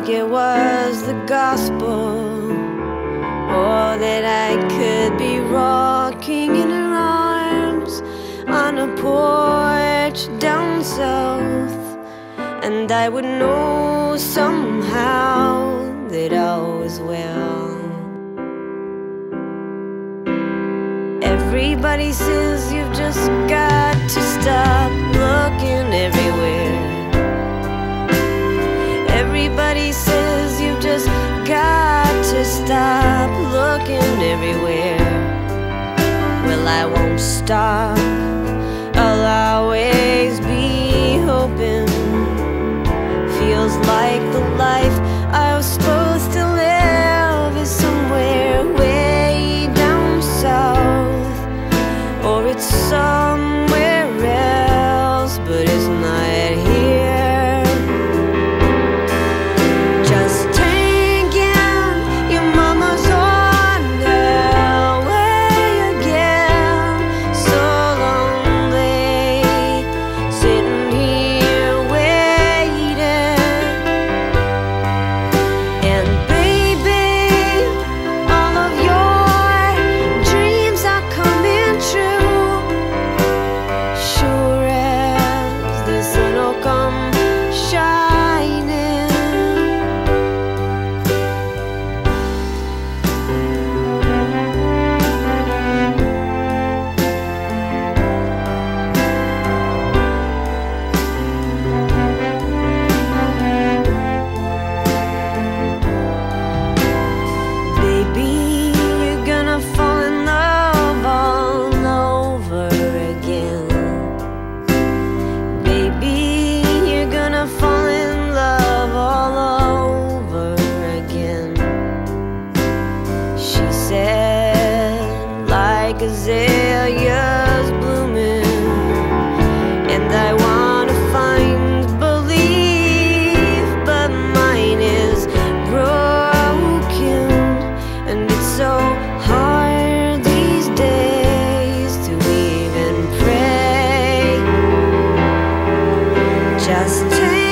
like it was the gospel, or that I could be rocking in her arms on a porch down south, and I would know somehow that all was well. Everybody says you've just got to stop looking everywhere. Everybody says you've just got to stop looking everywhere. Well, I won't stop. I'll always be hoping. Feels like the life I was supposed to live is somewhere way down south, or it's somewhere else, but it's not here. Just taking your mama's on her way again. So lonely, sitting here waiting. And baby, all of your dreams are coming true. Sure as the sun'll come shining. Baby, you're gonna fall in love all over again. Baby, you're gonna fall in love all over again. She said, like azaleas blooming, and I wanna find belief, but mine is broken, and it's so hard these days to even pray. Just take